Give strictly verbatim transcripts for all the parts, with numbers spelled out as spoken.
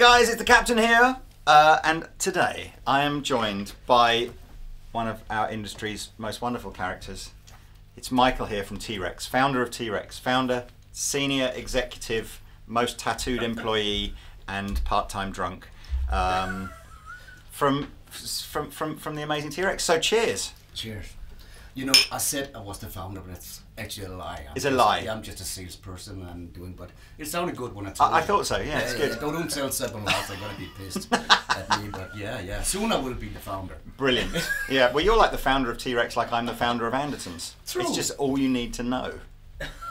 Hey guys, it's the Captain here, uh, and today I am joined by one of our industry's most wonderful characters. It's Michael here from T-Rex, founder of T-Rex, founder, senior executive, most tattooed employee, and part-time drunk um, from from from from the amazing T-Rex. So cheers. Cheers. You know, I said I was the founder, but it's actually a lie. I'm it's a lie. Yeah, I'm just a salesperson and doing, but it sounded good when I told I, you. I thought so, yeah, yeah it's yeah, good. Yeah. Don't, don't sell seven last, they're going to be pissed at me, but yeah, yeah. Soon I will be the founder. Brilliant. Yeah, well, you're like the founder of T-Rex, like I'm the founder of Andertons. True. It's just all you need to know,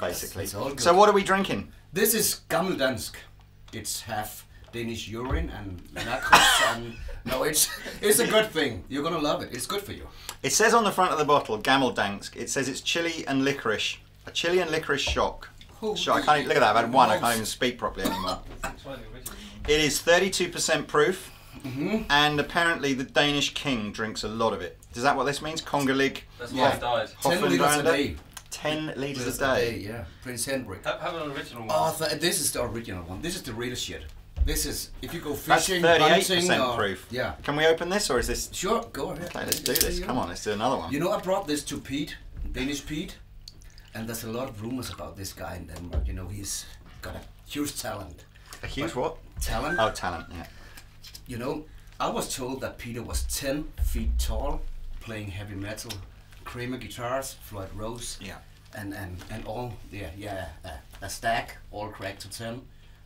basically. It's all good. So what are we drinking? This is Gammel Dansk. It's half Danish urine and Nitrous and... No, it's, it's a good thing. You're going to love it. It's good for you. It says on the front of the bottle, Gammel Dansk, it says it's chili and licorice. A chili and licorice shock. Oh, shock. I can't even, look at that, I've had one, I can't even speak properly anymore. It is thirty-two percent proof, mm-hmm. and apparently the Danish king drinks a lot of it. Is that what this means? Kongerlig? That's yeah. why it dies. ten litres a day. ten litres a day. Yeah. Prince Henrik. Have, have an original one. Oh, th this is the original one. This is the real shit. This is, if you go fishing, that's thirty-eight percent proof. Yeah. Can we open this, or is this? Sure, go ahead. Okay, let's do this. Come on, let's do another one. You know, I brought this to Pete, Danish Pete, and there's a lot of rumors about this guy in Denmark. You know, he's got a huge talent. A huge what? Talent. Oh, talent, yeah. You know, I was told that Peter was ten feet tall, playing heavy metal, Creamer guitars, Floyd Rose. Yeah. And, and, and all, yeah, yeah, uh, a stack, all cracked to ten.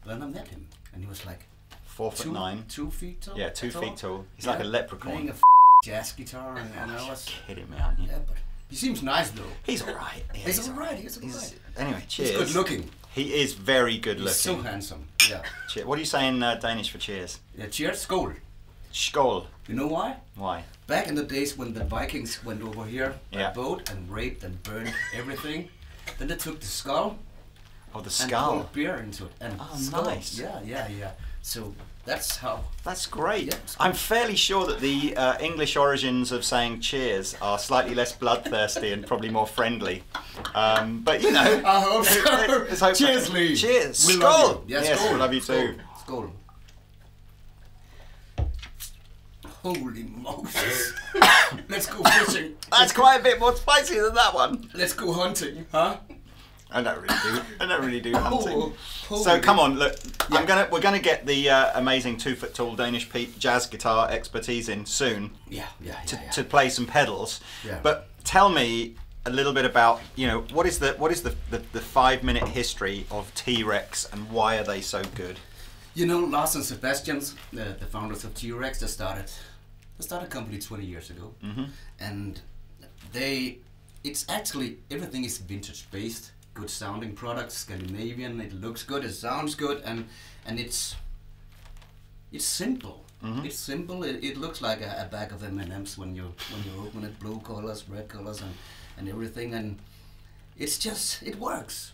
Then I met him. And he was like four foot two, nine, two feet tall. Yeah, two tall. feet tall. He's yeah. like a leprechaun. Playing a f jazz guitar, and, and I was kidding me, aren't you? Yeah, but he seems nice though. He's all right. Yeah, he's, he's all right. right. He's all he's, right. Anyway, cheers. He's good looking. He is very good looking. He's so handsome. Yeah. Cheers. What do you say in uh, Danish for cheers? Yeah, cheers. Skål. Skål. You know why? Why? Back in the days when the Vikings went over here by yeah. boat and raped and burned everything, then they took the skull. Oh, the skull. And poured beer into it. And oh, skull. nice. Yeah, yeah, yeah. So that's how. That's great. Yeah, I'm fairly sure that the uh, English origins of saying cheers are slightly less bloodthirsty and probably more friendly. Um, but you know. I hope so. Let's hope cheers, so. Lee. Cheers. We love you. Yeah, yes, we love you too. Skål. Holy Moses. Let's go fishing. That's quite a bit more spicy than that one. Let's go hunting, huh? I don't really do. I don't really do hunting. Oh, oh, so come on, look. Yeah. I'm gonna. We're gonna get the uh, amazing two-foot tall Danish Pete jazz guitar expertise in soon. Yeah, yeah, yeah, to, yeah. to play some pedals. Yeah. But tell me a little bit about you know what is the what is the the, the five-minute history of T-Rex and why are they so good? You know, Lars and Sebastian, the, the founders of T-Rex, they started they started a company twenty years ago, mm-hmm. and they. It's actually everything is vintage based. Good sounding products, Scandinavian. It looks good. It sounds good, and and it's it's simple. Mm-hmm. It's simple. It, it looks like a, a bag of M and M's when you when you open it. Blue colors, red colors, and and everything. And it's just it works.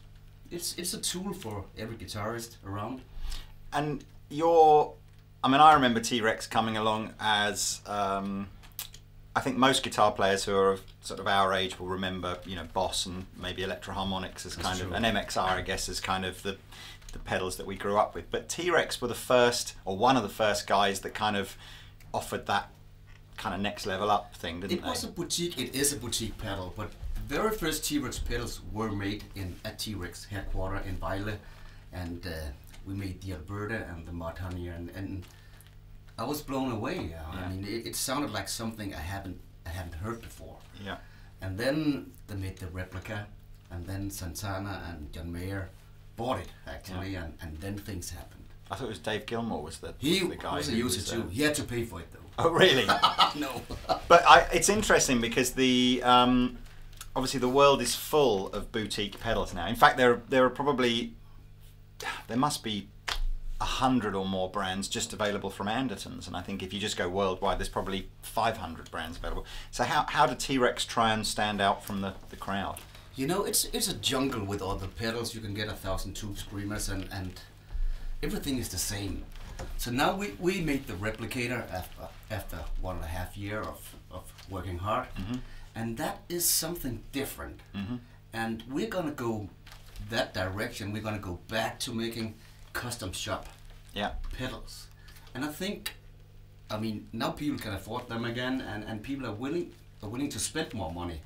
It's it's a tool for every guitarist around. And your, I mean, I remember T-Rex coming along as. Um, I think most guitar players who are of sort of our age will remember, you know, Boss and maybe Electro Harmonix as kind of, and M X R, I guess, is kind of the the pedals that we grew up with. But T-Rex were the first, or one of the first guys that kind of offered that kind of next level up thing, didn't they? It was a boutique, it is a boutique pedal, but the very first T-Rex pedals were made in a T-Rex headquarter in Vejle, and uh, we made the Alberta and the Mudhoney and, and I was blown away. Uh, yeah. I mean, it, it sounded like something I haven't I haven't heard before. Yeah. And then they made the Replica, and then Santana and John Mayer bought it actually, yeah. and, and then things happened. I thought it was Dave Gilmore was the he was the guy. He was a user was, uh, too. He had to pay for it though. Oh really? No. But I, it's interesting because the um, obviously the world is full of boutique pedals now. In fact, there there are probably there must be. a hundred or more brands just available from Andertons, and I think if you just go worldwide, there's probably five hundred brands available. So how, how did T-Rex try and stand out from the, the crowd? You know, it's it's a jungle with all the pedals. You can get a thousand tube screamers, and, and everything is the same. So now we, we made the Replicator after, after one and a half year of, of working hard, mm-hmm. and that is something different. Mm-hmm. And we're gonna go that direction. We're gonna go back to making custom shop yeah. pedals. And I think, I mean, now people can afford them again, and, and people are willing are willing to spend more money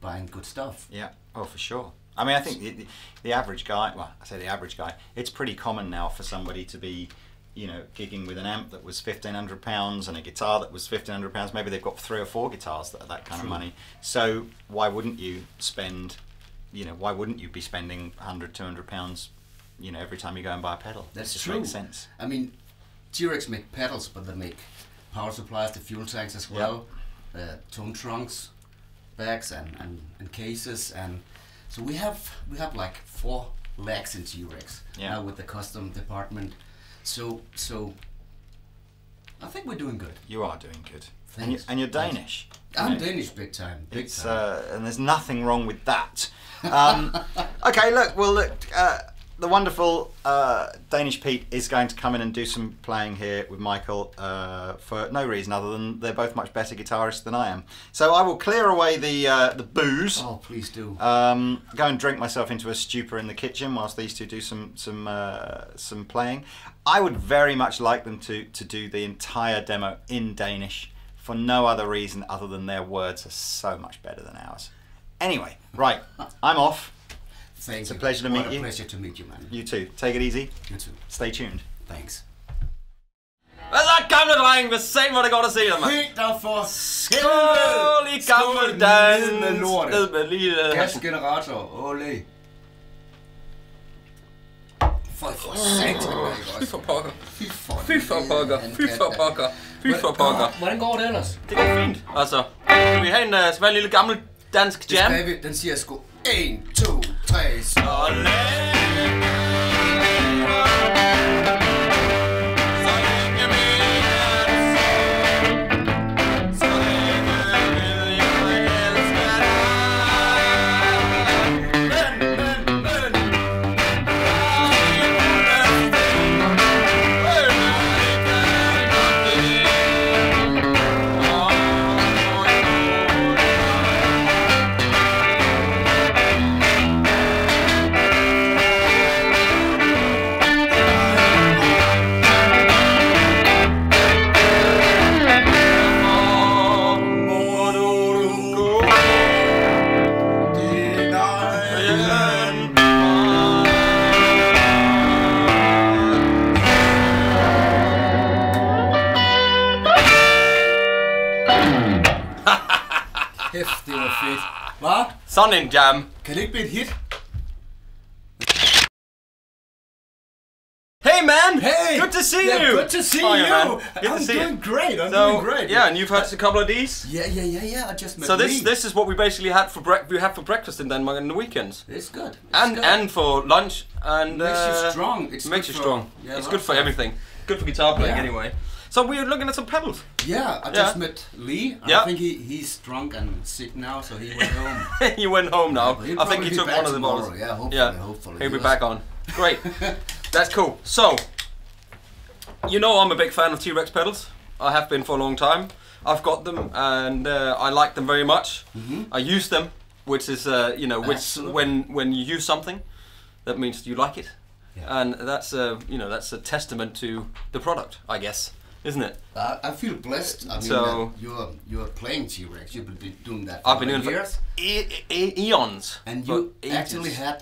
buying good stuff. Yeah, oh, for sure. I mean, I think the, the average guy, well, I say the average guy, it's pretty common now for somebody to be, you know, gigging with an amp that was fifteen hundred pounds and a guitar that was fifteen hundred pounds. Maybe they've got three or four guitars that are that kind True. of money. So why wouldn't you spend, you know, why wouldn't you be spending a hundred, two hundred pounds, you know, every time you go and buy a pedal? That's just true. Makes sense. I mean, T-Rex make pedals, but they make power supplies, the fuel tanks as well, yep. uh, tone trunks, bags and, and, and cases. And so we have, we have like four legs in T-Rex yep. now with the custom department. So, so I think we're doing good. You are doing good. And you're, and you're Danish. I'm you know. Danish big time. Big it's, time. Uh, and there's nothing wrong with that. Um, okay, look, well, look, uh, the wonderful uh, Danish Pete is going to come in and do some playing here with Michael uh, for no reason other than they're both much better guitarists than I am. So I will clear away the uh, the booze. Oh, please do. Um, go and drink myself into a stupor in the kitchen whilst these two do some some uh, some playing. I would very much like them to to do the entire demo in Danish for no other reason other than their words are so much better than ours. Anyway, right, I'm off. Thank it's you. a pleasure to what meet you. What a pleasure to meet you, man. You too. Take it easy. You too. Stay tuned. Thanks. Hvad så, gamle drenge? Hvad sagde, hvor det godt at se dig, mand? Helt af for skål i Gammel Dansk. Skål med lortet. Ned med lige det. Gasgenerator. Olé. Fy for satan. Fy for pokker. Fy for pokker. Fy for pokker. Fy for pokker. Fy for pokker. Hvordan går det ellers? Det går fint. Altså, skal vi have en uh, svær lille Gammel Dansk jam? Det skal vi. Den siger sgu. En, to, tre, så sådan en jam. Kan det ikke blive et hit? Hey man! Hey! Good to see yeah, you! Good to see oh, you! Man. Good I'm to see doing you. great, I'm so, doing great. Yeah, and you've had a couple of these? Yeah, yeah, yeah, yeah, I just met So this, this is what we basically had for, bre we had for breakfast in Denmark on the weekends. It's good. It's and good. and for lunch. and uh, Makes you strong. It's makes you strong. For, yeah, it's good for everything. Good for guitar playing yeah. anyway. So we were looking at some pedals. Yeah, I yeah. just met Lee. I yeah. think he, he's drunk and sick now, so he went home. he went home now. Yeah, I think he took one of the models. Yeah, hopefully, yeah. hopefully. He'll he be back on. Great. That's cool. So, you know I'm a big fan of T-Rex pedals. I have been for a long time. I've got them and uh, I like them very much. Mm-hmm. I use them, which is, uh, you know, which Absolutely. when when you use something, that means you like it. Yeah. And that's a, you know, that's a testament to the product, I guess. Isn't it? Uh, I feel blessed. I mean, so you're you're playing T-Rex. You've been doing that. For I've been doing years. For e e eons. And you ages. actually had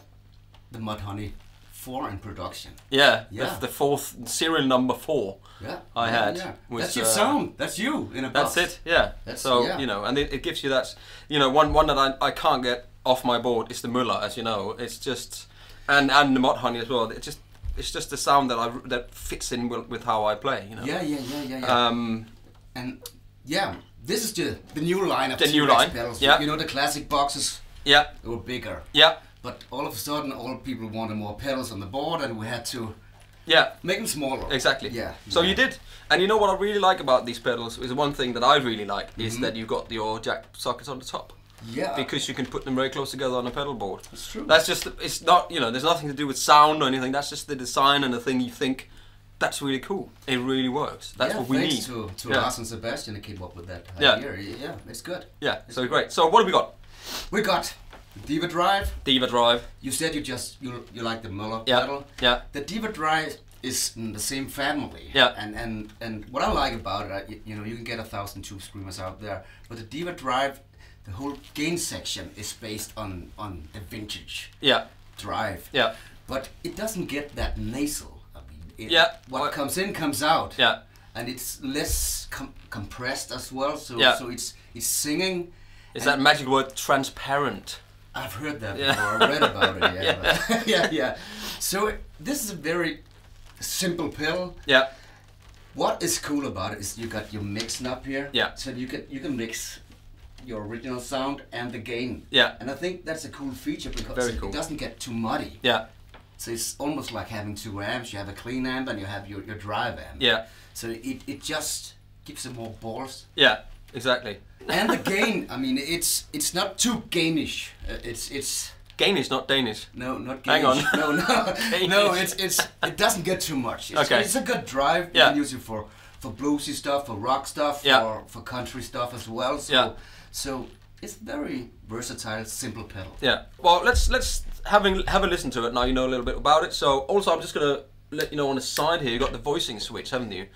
the Mudhoney four in production. Yeah, yeah. That's the fourth serial number four. Yeah, I yeah, had. Yeah. Which, that's your uh, sound. That's you in a box. That's it. Yeah. That's, so yeah. you know, and it, it gives you that. You know, one one that I I can't get off my board is the Müller, as you know. It's just and and the Mudhoney as well. It just. It's just the sound that I that fits in with, with how I play, you know. Yeah, yeah, yeah, yeah. yeah. Um, and yeah, this is the the new line of the new line. pedals. Yeah, you know the classic boxes. Yeah, they were bigger. Yeah, but all of a sudden, all people wanted more pedals on the board, and we had to yeah make them smaller. Exactly. Yeah. So yeah. you did, and you know what I really like about these pedals is one thing that I really like mm-hmm. is that you've got your jack sockets on the top. Yeah, because you can put them very close together on a pedal board. That's true. That's just, it's not, you know, there's nothing to do with sound or anything. That's just the design and the thing you think, that's really cool. It really works. That's yeah, what we need. to, to yeah. Lars and Sebastian that came up with that idea. Yeah, yeah it's good. Yeah, it's so good. great. So what have we got? We got Diva Drive. Diva Drive. You said you just, you, you like the Müller yeah. pedal. Yeah. The Diva Drive is in the same family. Yeah. And and and what I like about it, I, you know, you can get a thousand tube screamers out there, but the Diva Drive, the whole gain section is based on on the vintage. Yeah. Drive. Yeah. But it doesn't get that nasal. I mean, it, yeah. What well, comes in comes out. Yeah. And it's less com compressed as well. So yeah. so it's it's singing. Is that magic word transparent? I've heard that yeah. before. I read about it. Yeah. yeah. But, yeah. Yeah. So it, this is a very simple pill. Yeah. What is cool about it is you got your mix knob here. Yeah. So you can you can mix your original sound and the gain. Yeah. And I think that's a cool feature because very cool. it doesn't get too muddy. Yeah. So it's almost like having two amps. You have a clean amp and you have your, your drive amp. Yeah. So it, it just gives it more balls. Yeah, exactly. And the gain, I mean, it's it's not too gainish. Uh, it's it's gainish, not Danish. No, not gainish. Hang on. No, no, no. It's it's it doesn't get too much. It's, okay. It's a good drive. Yeah. You can use it for for bluesy stuff, for rock stuff, yeah. for for country stuff as well. So, yeah. So it's very versatile, simple pedal. Yeah. Well, let's let's having have a listen to it now. You know a little bit about it. So also, I'm just gonna let you know on the side here. You got the voicing switch, haven't you?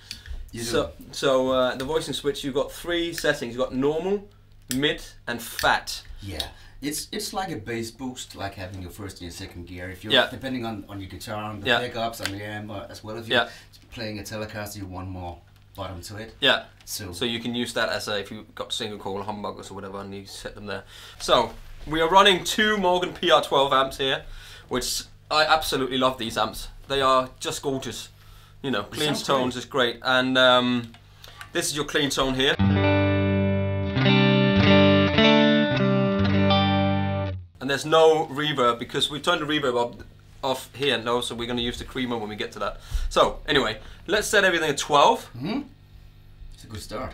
You so, do. so uh, the voicing switch. You've got three settings. You've got normal, mid, and fat. Yeah, it's it's like a bass boost, like having your first and your second gear. If you're yeah. depending on on your guitar, on the yeah. pickups, on the amp, as well as you're yeah. playing a Telecaster, you want more bottom to it. Yeah. So so you can use that as a if you've got single coil humbuckers or whatever, and you set them there. So we are running two Morgan P R twelve amps here, which I absolutely love these amps. They are just gorgeous. You know, clean tones great. is great, and um, this is your clean tone here. And there's no reverb because we turned the reverb up, off here now, so we're going to use the Creamer when we get to that. So anyway, let's set everything at twelve. Mm-hmm. It's a good start.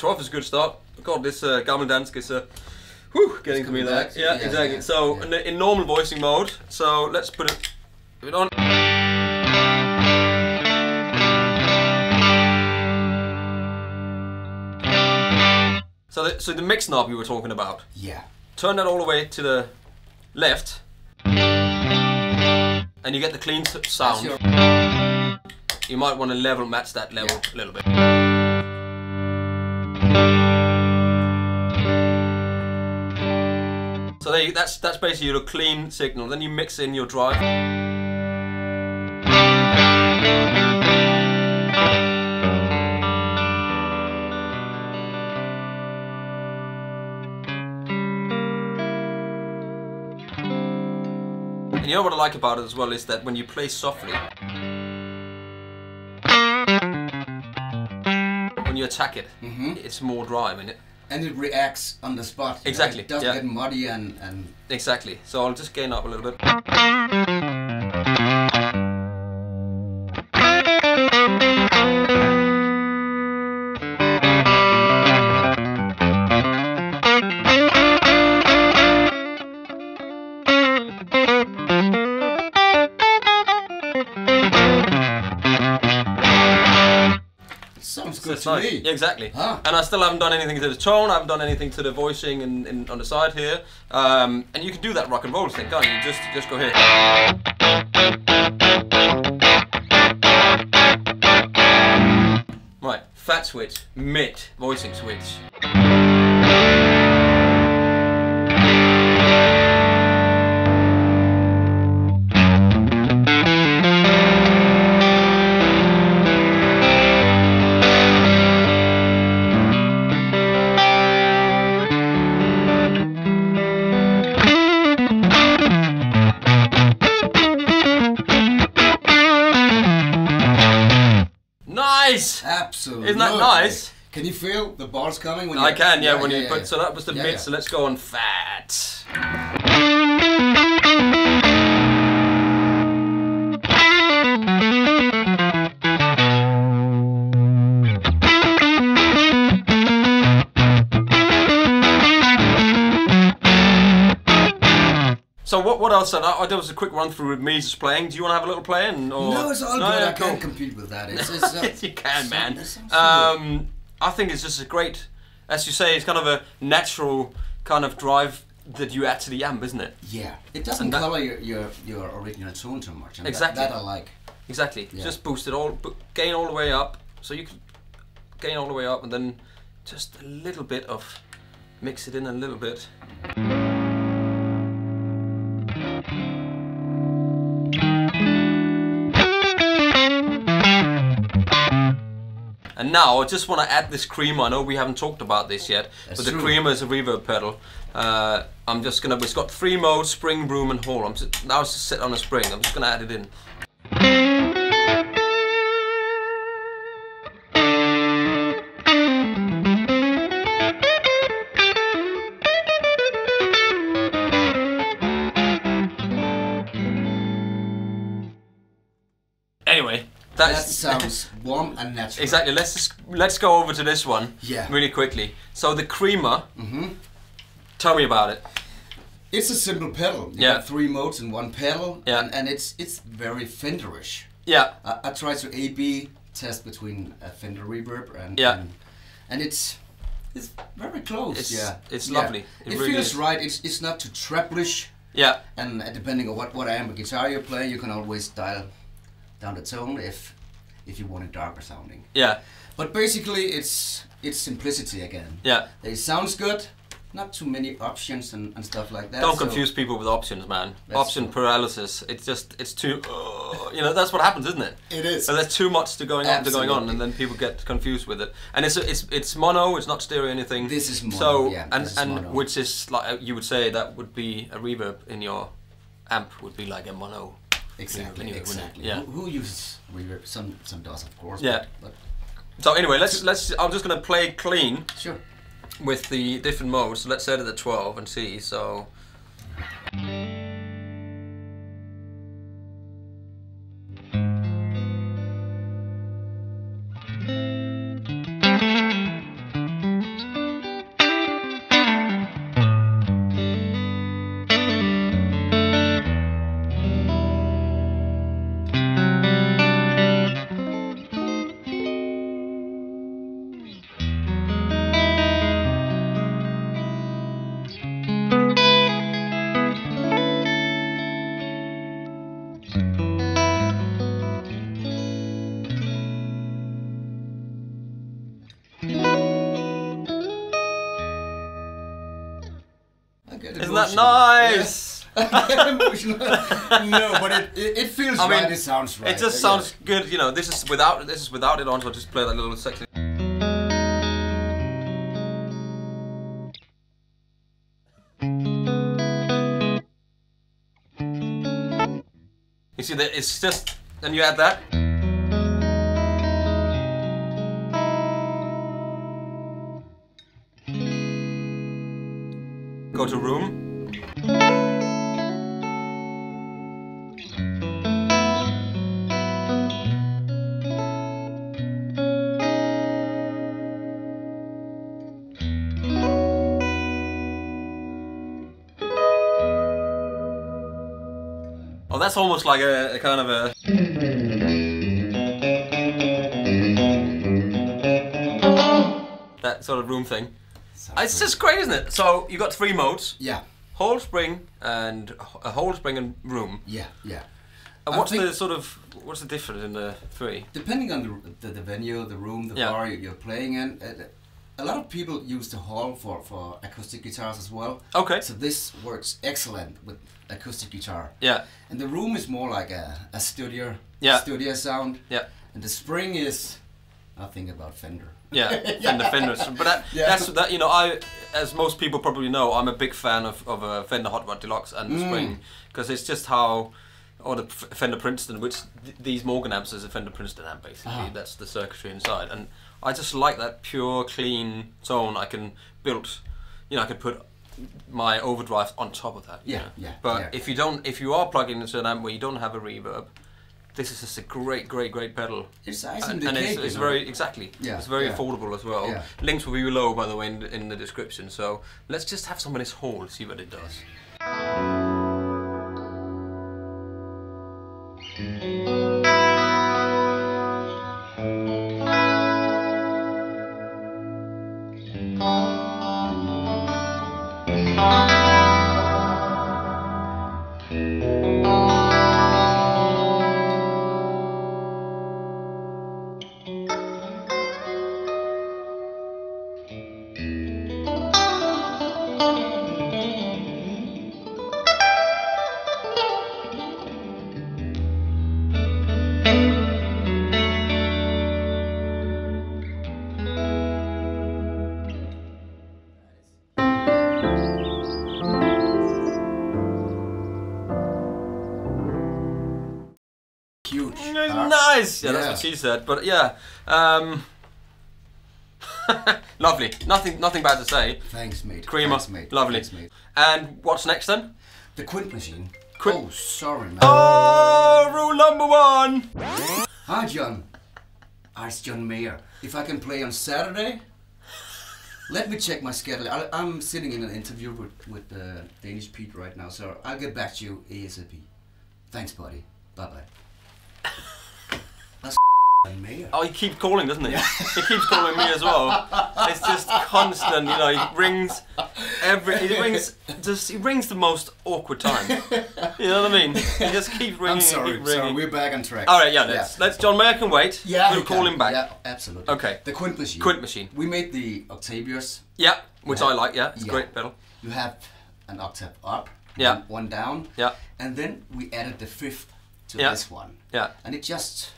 twelve is a good start. God, this uh, Gammel Dansk is uh, whew, getting to me there. Yeah, yeah, exactly. Yeah. So yeah. In, in normal voicing mode, so let's put it, put it on. So the, so the mix knob you were talking about. Yeah. Turn that all the way to the left, and you get the clean sound. You might want to level match that level yeah. a little bit. So there you, that's that's basically your clean signal. Then you mix in your drive. You know what I like about it as well is that when you play softly, when you attack it, mm-hmm. it's more drive in it. And it reacts on the spot. Exactly. Right? It doesn't yeah. get muddy and, and... Exactly. So I'll just gain up a little bit. Nice. Yeah, exactly, huh. and I still haven't done anything to the tone. I haven't done anything to the voicing and, and on the side here. Um, and you can do that rock and roll thing, can't you? Just just go here. Right, fat switch, mid, voicing switch. Absolutely. Isn't that nice? Can you feel the bars coming? When I can, yeah. yeah when yeah, you yeah, put, yeah. So that was the yeah, mid, yeah. so let's go on fat. So what, what else? I, I, there was a quick run through with me just playing. Do you want to have a little play in? Or? No, it's all no, good. Yeah, I cool. can't compete with that. It's, it's, uh, you can, it's man. Um, I think it's just a great, as you say, it's kind of a natural kind of drive that you add to the amp, isn't it? Yeah. It doesn't colour your, your, your original tone too much. And exactly. That, that I like. Exactly. Yeah. Just boost it all, gain all the way up. So you can gain all the way up, and then just a little bit of, mix it in a little bit. And now I just want to add this creamer. I know we haven't talked about this yet, That's but the true. creamer is a reverb pedal. Uh, I'm just gonna. It's got three modes: spring, broom, and hall. I'm just, now it's just set on a spring. I'm just gonna add it in. Anyway, that, that is, sounds warm and natural. Exactly. Let's just, let's go over to this one. Yeah. Really quickly. So the creamer. Mm-hmm. Tell me about it. It's a simple pedal. You yeah. have three modes in one pedal. Yeah. And, and it's it's very Fenderish. Yeah. I, I tried to A B test between a Fender reverb and yeah. and, and it's it's very close. It's, yeah. It's lovely. Yeah. It, it really feels is. right. It's it's not too traplish. Yeah. And depending on what what amp guitar you play, you can always dial down the tone if if you want it darker sounding. Yeah. But basically it's it's simplicity again. Yeah. It sounds good, not too many options and, and stuff like that. Don't so confuse people with options, man. Option true. paralysis. It's just it's too uh, you know, that's what happens, isn't it? It is. So there's too much to going on to going on and then people get confused with it. And it's it's it's mono, it's not stereo anything. This is mono. So yeah, and, this is and mono. which is like you would say that would be a reverb in your amp would be like a mono. Exactly. Anyway, exactly. Yeah. Who, who uses reverb? Some some does, of course. Yeah. But, but. So anyway, let's let's. I'm just gonna play clean. Sure. With the different modes. So let's set it at twelve and see. So. Isn't that nice? Yeah. No, but it, it, it feels I right, mean, it sounds right. It just uh, sounds yeah. good, you know, this is without this is without it on, so I'll just play that little section. You see that it's just then you add that. Go to room. Oh, that's almost like a, a kind of a... that sort of room thing. Sounds it's great. just great, isn't it? So, you've got three modes. Yeah. Whole spring and... a whole spring and room. Yeah, yeah. And I what's the sort of... what's the difference in the three? Depending on the, the, the venue, the room, the yeah. bar you're playing in, uh, a lot of people use the hall for, for acoustic guitars as well. Okay. So this works excellent with acoustic guitar. Yeah. And the room is more like a, a studio yeah. studio sound. Yeah. And the spring is nothing about Fender. Yeah, yeah. Fender Fenders. But that, yeah. that's that you know, I as most people probably know, I'm a big fan of, of a Fender Hot Rod Deluxe and the mm. spring. Because it's just how or the Fender Princeton, which th these Morgan amps is a Fender Princeton amp basically. Ah. That's the circuitry inside. And I just like that pure, clean tone. I can build, you know, I could put my overdrive on top of that. Yeah, you know? yeah. But yeah. if you don't, if you are plugging into an amp where you don't have a reverb, this is just a great, great, great pedal. It's nice and, and it's, it's very exactly. Yeah, it's very yeah. affordable as well. Yeah. Links will be below, by the way, in, in the description. So let's just have some of this haul, see what it does. Nice! Yeah, yeah, that's what she said, but yeah. Um, lovely. Nothing nothing bad to say. Thanks, mate. Creamer. Thanks, mate. Lovely. Thanks, mate. And what's next then? The Quint Machine. Quint. Oh, sorry, man. Oh, rule number one! Hi, John. Oh, it's John Mayer. If I can play on Saturday, let me check my schedule. I, I'm sitting in an interview with, with uh, Danish Pete right now, so I'll get back to you ASAP. Thanks, buddy. Bye-bye. That's me. Oh, he keeps calling, doesn't he? Yeah. He keeps calling me as well. It's just constant, you know. He rings every. He rings. Just he rings the most awkward time. You know what I mean? He just keeps ringing. I'm sorry. Keep ringing. Sorry, we're back on track. All right, yeah. Let's. Yeah. Let's. John Mayer can wait. Yeah. We'll call him back. Yeah, absolutely. Okay. The Quint Machine. Quint Machine. We made the Octavius. Yeah, which yeah. I like. Yeah, it's yeah. a great pedal. You have an octave up. Yeah. One, one down. Yeah. And then we added the fifth to yeah. this one. Yeah. And it just.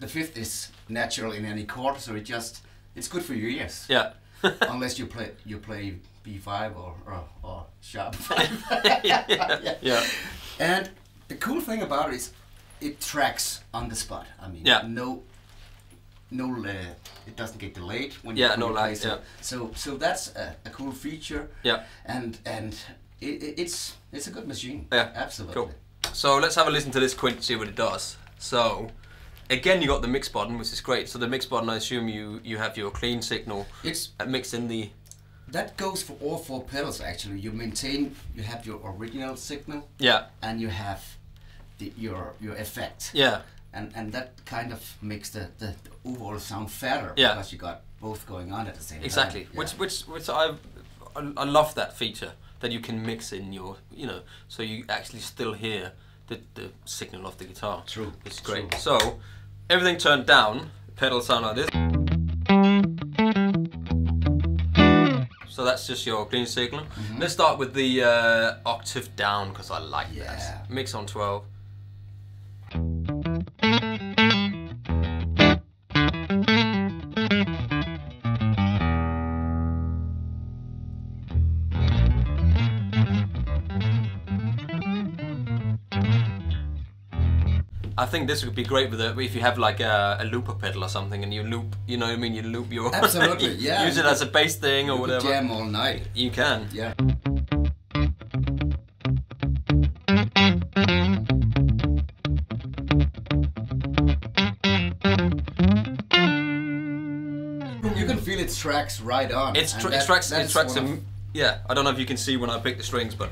The fifth is natural in any chord, so it just, it's good for your ears. Yeah. Unless you play you play B five or, or, or sharp five. yeah. yeah. yeah. And the cool thing about it is it tracks on the spot. I mean, yeah. no, no, uh, it doesn't get delayed when yeah, you no play it. Yeah. So, so that's a, a cool feature. Yeah. And, and it, it, it's, it's a good machine. Yeah. Absolutely. Cool. So let's have a listen to this Quint, see what it does. So. Again, you got the mix button, which is great. So the mix button, I assume you you have your clean signal it's, mixed in the. That goes for all four pedals. Actually, you maintain. You have your original signal. Yeah. And you have the, your your effect. Yeah. And and that kind of makes the the, the overall sound fatter. Yeah. Because you got both going on at the same exactly. time. Exactly. Yeah. Which which which I I love that feature that you can mix in your you know so you actually still hear. The, the signal of the guitar. True. It's great. True. So, everything turned down, pedals sound like this. So that's just your clean signal. Mm-hmm. Let's start with the uh, octave down, because I like yeah. that. Mix on twelve. I think this would be great with a, if you have like a, a looper pedal or something, and you loop, you know what I mean? You loop your... Absolutely, you yeah. Use it as a bass thing or whatever. You can jam all night. You can. Yeah. You can feel it tracks right on. It's tr it tracks, it tracks a, yeah, I don't know if you can see when I pick the strings, but...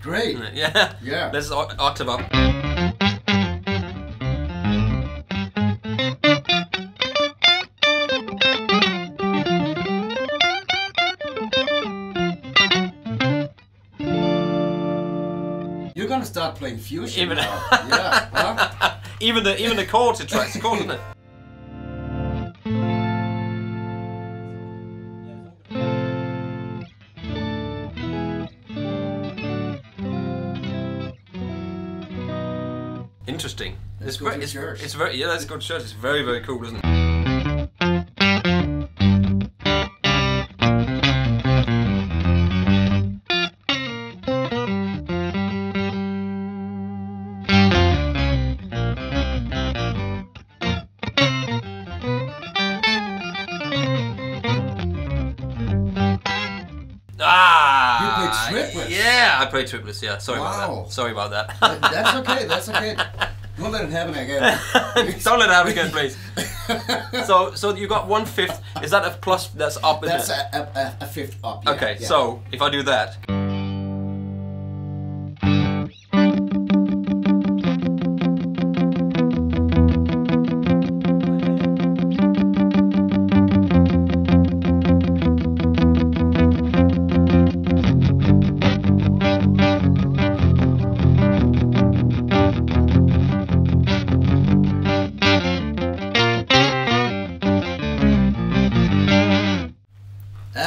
Great. Yeah. Yeah. This is octave up. You're gonna start playing fusion even now. yeah. Huh? Even the even the chords it tracks the chord, isn't it? Interesting. That's it's, very, it's, it's very yeah. That's a good church. It's very very cool, isn't it? Ah! You play triplets. Yeah, I play triplets. Yeah. Sorry wow. about that. Sorry about that. that that's okay. That's okay. Don't let it happen again. Don't let it happen again, please. so, so you got one fifth. Is that a plus? That's up. That's a, a, a fifth up. Yeah, okay, yeah. So if I do that,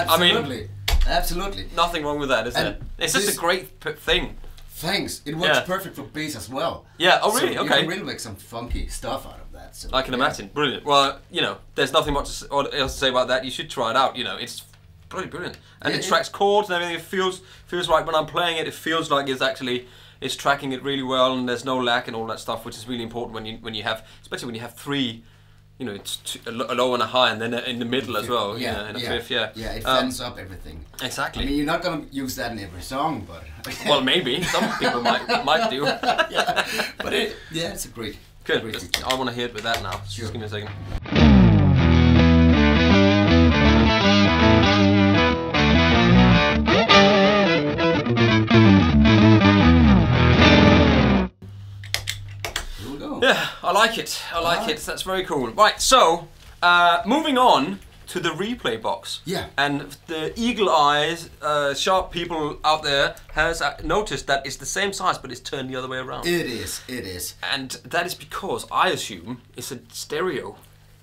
Absolutely. I mean, absolutely. Nothing wrong with that, is and there? It's just a great p thing. Thanks. It works yeah. perfect for bass as well. Yeah. Oh, really? So okay. You can really make some funky stuff out of that. So I can yeah. imagine. Brilliant. Well, you know, there's nothing much else to say about that. You should try it out. You know, it's pretty brilliant, and yeah, it tracks chords and everything. It feels feels like when I'm playing it, it feels like it's actually. It's tracking it really well, and there's no lag and all that stuff, which is really important when you when you have, especially when you have three, you know, it's two, a low and a high, and then a, in the middle as well, yeah, you know, and a yeah, fifth, yeah. Yeah, it fans um, up everything. Exactly. I mean, you're not gonna use that in every song, but well, maybe some people might might do. Yeah, but it, yeah, it's a great. Good. Great just, I want to hear it with that now. Sure. Just give me a second. Yeah, I like it. I like ah. it. That's very cool. Right, so uh, moving on to the replay box. Yeah. And the eagle eyes, uh, sharp people out there has noticed that it's the same size, but it's turned the other way around. It is. It is. And that is because I assume it's a stereo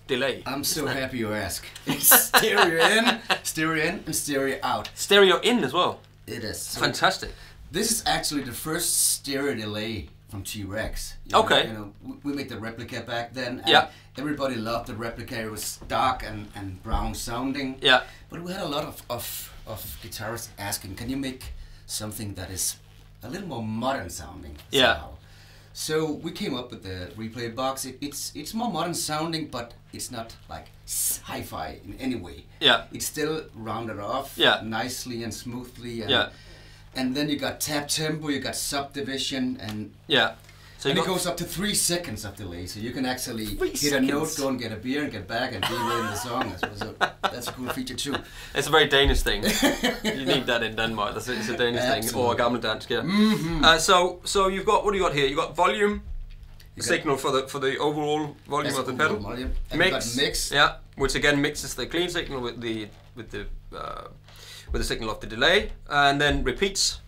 delay. I'm so it? happy you ask. It's stereo in, stereo in, and stereo out. Stereo in as well. It is. So fantastic. This is actually the first stereo delay from T-Rex. You okay. Know, you know, we made the Replica back then, and yeah. everybody loved the Replica. It was dark and, and brown sounding. Yeah. But we had a lot of, of, of guitarists asking, can you make something that is a little more modern sounding? Yeah. Somehow? So we came up with the Replay Box. It, it's, it's more modern sounding, but it's not like sci-fi in any way. Yeah. It's still rounded off yeah. nicely and smoothly. And yeah. And then you got tap tempo, you got subdivision, and yeah, so and it goes up to three seconds of delay, so you can actually three hit seconds. a note, go and get a beer, and get back and be in the song. So that's a cool feature too. It's a very Danish thing. You need that in Denmark. That's it's a Danish Absolutely. thing, or a Gammel Dansk. Yeah. Mm -hmm. uh, so so you've got what do you got here? You got volume, you signal got, for the for the overall volume of the pedal. Volume. And mix, you got mix, yeah, which again mixes the clean signal with the with the. Uh, with the signal of the delay, and then repeats,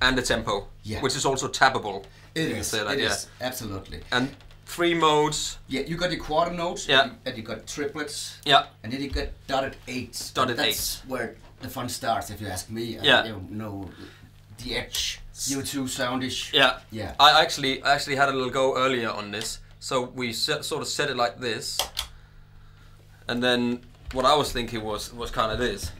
and the tempo, yeah. which is also tappable. It is, say that, it yeah. is, absolutely. And three modes. Yeah, you got your quarter notes, yeah. and, you, and you got triplets, yeah. and then you got dotted eights. Dotted that's eights. That's where the fun starts, if you ask me. I yeah. You know, the edge, U two soundish. Yeah, yeah. I actually, I actually had a little go earlier on this, so we set, sort of set it like this, and then what I was thinking was, was kind of this.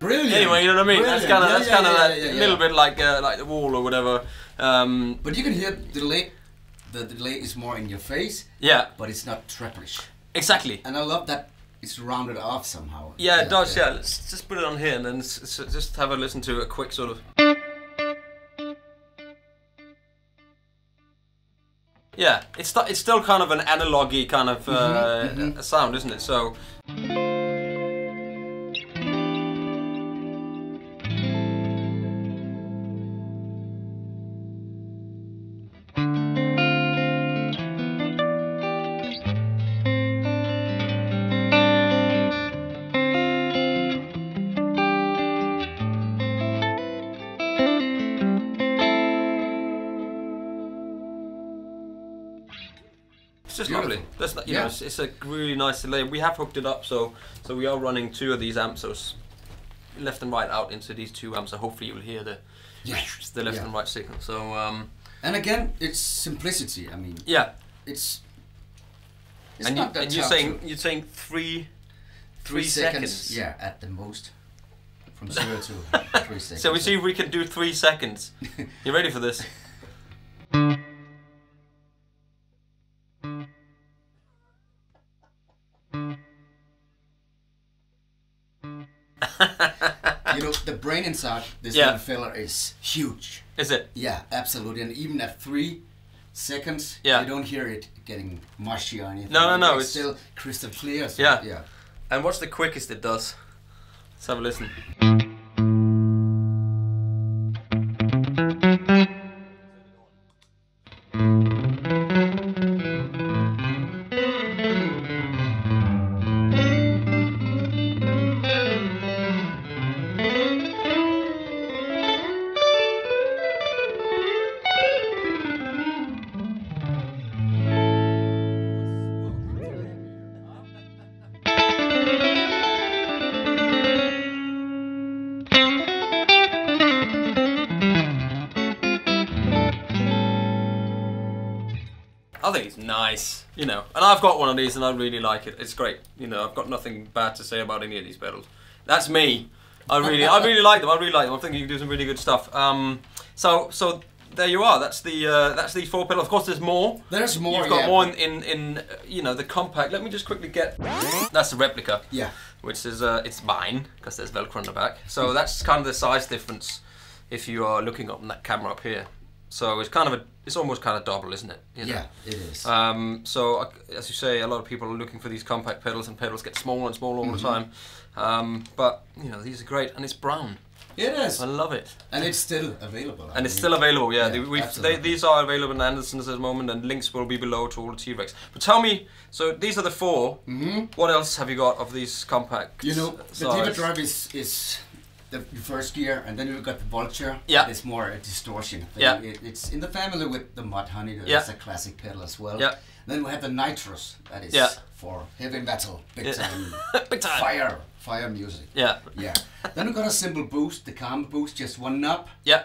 Brilliant. Anyway, you know what I mean. Brilliant. That's kind of yeah, that's yeah, kind of yeah, yeah, that yeah, yeah. little bit like uh, like the wall or whatever. Um, but you can hear the delay. The delay is more in your face. Yeah. But it's not trappish. Exactly. And I love that it's rounded off somehow. Yeah, yeah it does. Yeah. yeah. Let's just put it on here and then s s just have a listen to a quick sort of. Yeah, it's st it's still kind of an analogy kind of uh, mm-hmm, mm-hmm. sound, isn't it? So. It's just lovely. That's you yeah. know, it's, it's a really nice delay. We have hooked it up, so so we are running two of these amps, so left and right out into these two amps. So hopefully you'll hear the yeah. the left yeah. and right signal. So um, and again, it's simplicity. I mean, yeah, it's. it's and not you, that and you're saying you're saying three, three, three seconds, seconds. Yeah, at the most, from zero to three seconds. So we see if we can do three seconds. You ready for this? You know, the brain inside this yeah. little fella is huge. Is it? Yeah, absolutely. And even at three seconds, yeah. you don't hear it getting mushy or anything. No, no, no. It's, it's still crystal clear. So yeah. yeah. And what's the quickest it does? Let's have a listen. these? Nice. You know, and I've got one of these and I really like it. It's great. You know, I've got nothing bad to say about any of these pedals. That's me. I really, I really like them. I really like them. I think you can do some really good stuff. Um, so, so there you are. That's the uh, that's these four pedals. Of course, there's more. There's more. You've got yeah. more in, in in you know the compact. Let me just quickly get. That's the Replica. Yeah. Which is uh, it's mine because there's Velcro on the back. So that's kind of the size difference if you are looking up on that camera up here. So it's kind of a, it's almost kind of double, isn't it? You know? Yeah, it is. Um, so as you say, a lot of people are looking for these compact pedals, and pedals get smaller and smaller all mm-hmm. the time. Um, but you know, these are great, and it's brown. It is. I love it. And it's still available. I and it's mean. still available. Yeah, yeah We've, they, these are available in Andertons at the moment, and links will be below to all the T-Rex. But tell me, so these are the four. Mm-hmm. What else have you got of these compact? You know, the Diva Drive is is. The first gear, and then we've got the Vulture. Yeah, it's more a distortion thing. Yeah, it, it's in the family with the Mudhoney. That's yeah. a classic pedal as well. Yeah, then we have the Nitrous. That is yeah. for heavy metal, big yeah. time, big time, fire, fire music. Yeah, yeah. Then we've got a simple boost, the Calm Boost, just one knob. Yeah.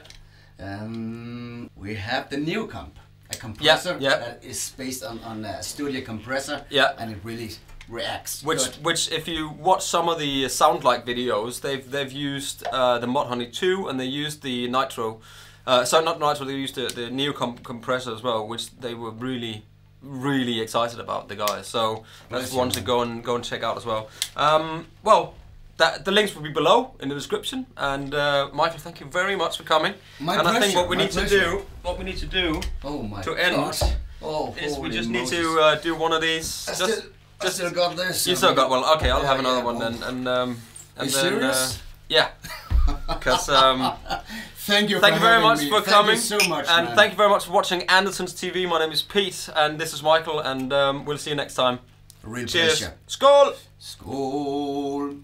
Um, we have the Neo comp, a compressor yeah. Yeah. that is based on on a studio compressor. Yeah, and it really reacts. Which, good. which, if you watch some of the Soundlike videos, they've they've used uh, the Mudhoney two, and they used the Nitro. Uh, so not Nitro, they used the the Neo comp compressor as well, which they were really, really excited about, the guys. So that's one to go and go and check out as well. Um, well, that the links will be below in the description. And uh, Michael, thank you very much for coming. My and pleasure, I think what we need pleasure. to do, what we need to do, oh my to end, God. Oh, is we just Moses. need to uh, do one of these. That's just. It. I still got this. You still got well. Okay, I'll yeah, have another yeah, one well. then. And um, and Are you then serious? Uh, yeah. Because um, thank you. Thank you very much me. for thank coming. Thank you so much. And man. thank you very much for watching Andertons T V. My name is Pete, and this is Michael, and um, we'll see you next time. Real Cheers. Pleasure. Skål. Skål.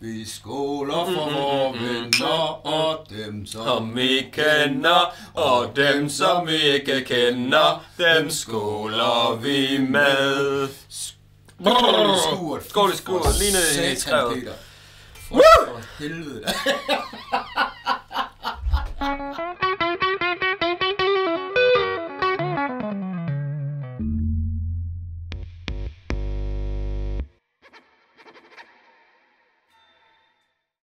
Vi skåler for vores venner og dem som vi kender og dem som vi ikke kender. Dem skåler vi med. Skål i skåret, lige ned i skrevet. Woo! For helvede.